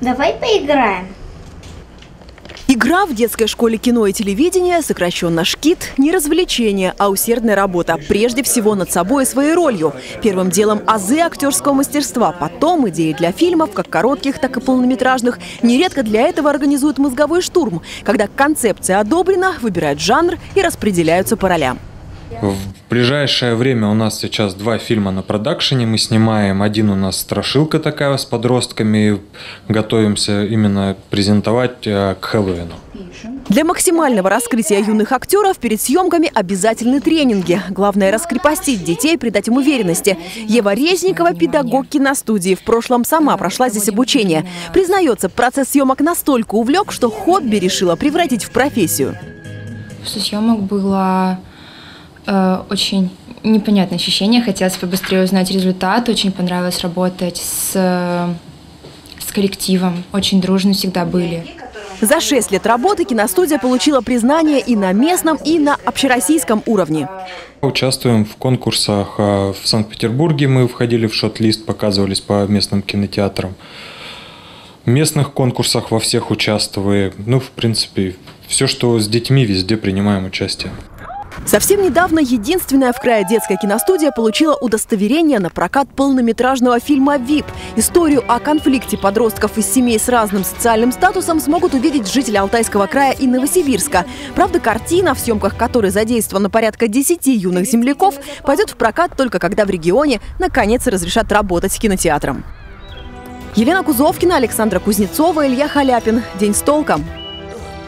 Давай поиграем. Игра в детской школе кино и телевидения, сокращенно ШКИТ, не развлечение, а усердная работа. Прежде всего над собой и своей ролью. Первым делом азы актерского мастерства, потом идеи для фильмов, как коротких, так и полнометражных. Нередко для этого организуют мозговой штурм, когда концепция одобрена, выбирают жанр и распределяются по ролям. В ближайшее время у нас сейчас 2 фильма на продакшене. Мы снимаем. Один у нас страшилка такая с подростками. Готовимся именно презентовать к Хэллоуину. Для максимального раскрытия юных актеров перед съемками обязательны тренинги. Главное – раскрепостить детей, придать им уверенности. Ева Резникова – педагог киностудии. В прошлом сама прошла здесь обучение. Признается, процесс съемок настолько увлек, что хобби решила превратить в профессию. Со съемок было... очень непонятное ощущение, хотелось побыстрее узнать результат, очень понравилось работать с коллективом, очень дружно всегда были. За 6 лет работы киностудия получила признание и на местном, и на общероссийском уровне. Участвуем в конкурсах в Санкт-Петербурге, мы входили в шот-лист, показывались по местным кинотеатрам. В местных конкурсах во всех участвуем, ну, в принципе, все, что с детьми, везде принимаем участие. Совсем недавно единственная в крае детская киностудия получила удостоверение на прокат полнометражного фильма «ВИП». Историю о конфликте подростков из семей с разным социальным статусом смогут увидеть жители Алтайского края и Новосибирска. Правда, картина, в съемках которой задействовано порядка 10 юных земляков, пойдет в прокат только когда в регионе наконец разрешат работать кинотеатром. Елена Кузовкина, Александра Кузнецова, Илья Халяпин. День с толком.